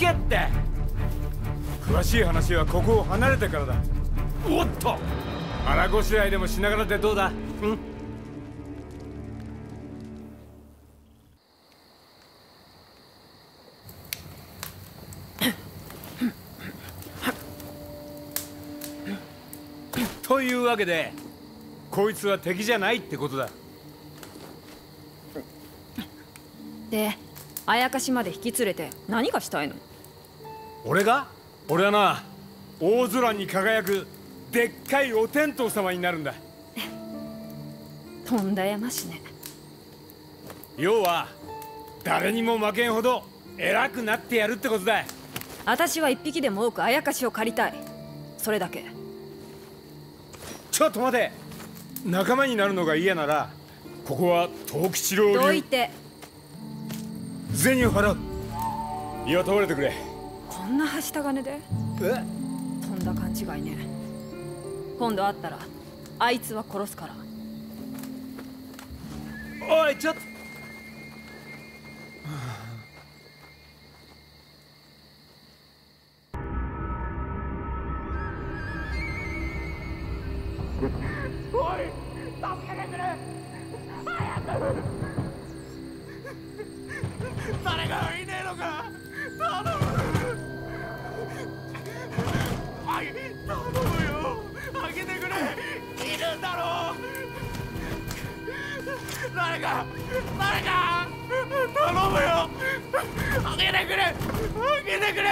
けって。詳しい話はここを離れてからだ。おっと、腹ごしらえでもしながらでどうだ。ん、というわけでこいつは敵じゃないってことだ。で、あやかしまで引き連れて何がしたいの？俺が？俺はな、大空に輝くでっかいお天道様になるんだ。とんだやましね。要は誰にも負けんほど偉くなってやるってことだ。私は一匹でも多くあやかしを借りたい、それだけ。ちょっと待て、仲間になるのが嫌ならここは東吉郎流。どいて。銭を払う。雇われてくれ。こんなはした金で？え？とんだ勘違いね。今度会ったらあいつは殺すから。おい、ちょっと。おい、助けてくれ。早く。誰かいねえのか。頼む。はい、頼むよ。開けてくれ。いるんだろう。誰か頼むよ。開けてくれ。開けてくれ。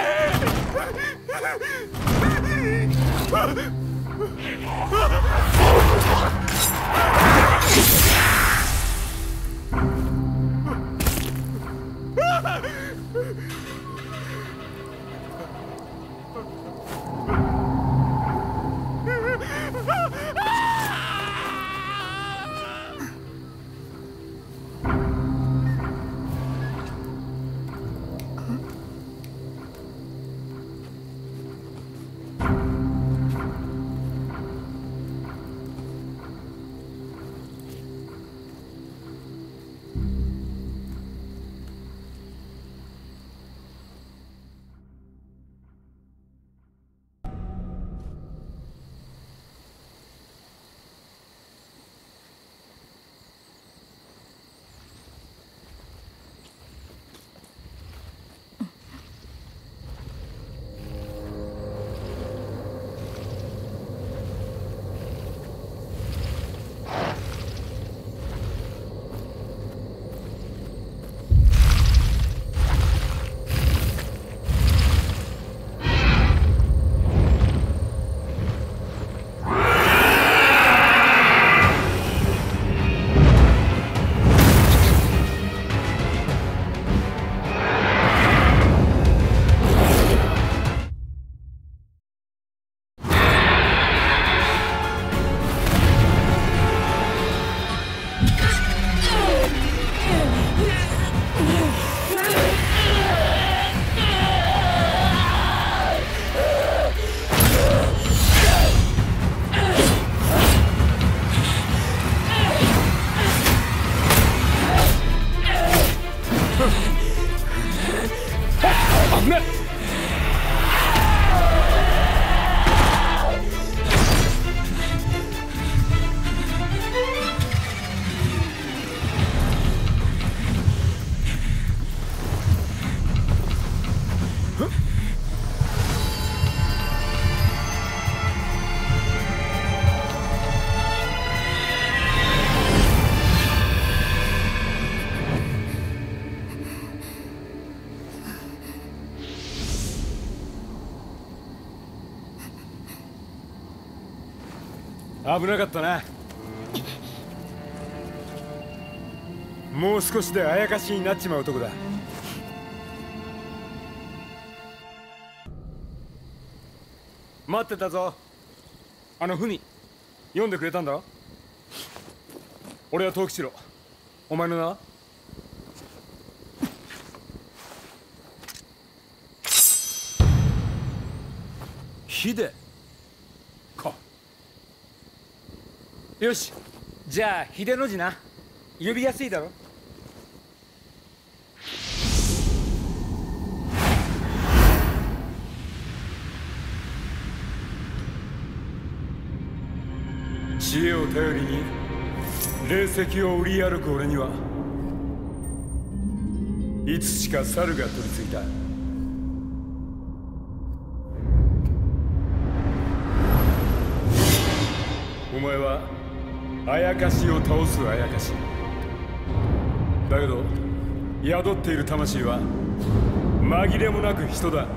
危なかったな。もう少しであやかしになっちまうとこだ。待ってたぞ。あの文読んでくれたんだろ。俺は藤吉郎。お前の名は？秀か。よし、じゃあ秀の字な。呼びやすいだろ。知恵を頼りに霊石を売り歩く俺にはいつしか猿が取り付いた。お前はあやかしを倒すあやかしだけど、宿っている魂は紛れもなく人だ。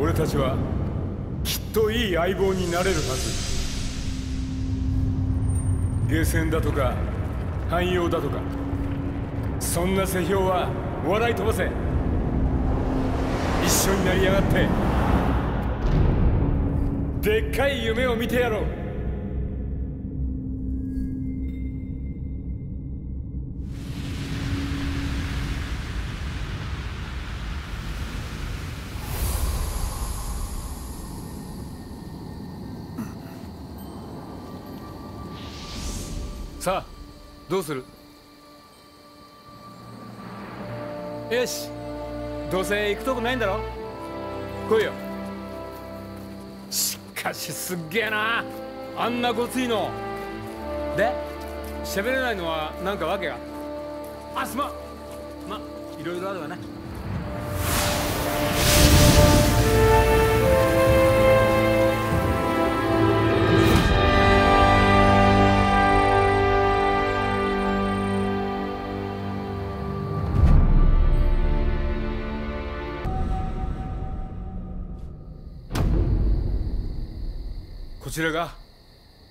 俺たちはきっといい相棒になれるはず。下船だとか汎用だとか、そんな世評は笑い飛ばせ。一緒になりやがってでっかい夢を見てやろう。さあ、どうする？よし、どうせ行くとこないんだろ？来いよ。しかしすっげえな、あんなごついので喋れないのはなんか訳があ、すまん。まあいろいろあるわね。こちらが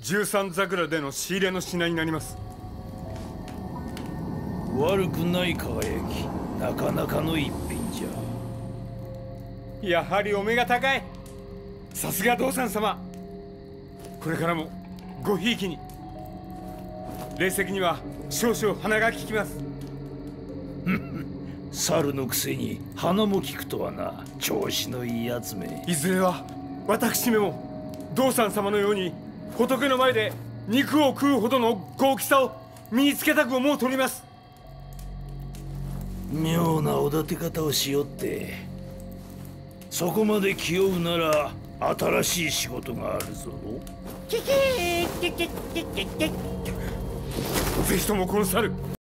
13桜での仕入れの品になります。悪くない輝き、なかなかの一品じゃ。やはりお目が高い。さすが道山様、これからもごひいきに。霊石には少々鼻が利きます。猿のくせに鼻も利くとはな、調子のいいやつめ。いずれは私めも道山様のように仏の前で肉を食うほどの豪気さを身につけたく思うとります。妙なおだて方をしよって、そこまで気負うなら新しい仕事があるぞ。ぜひともこの猿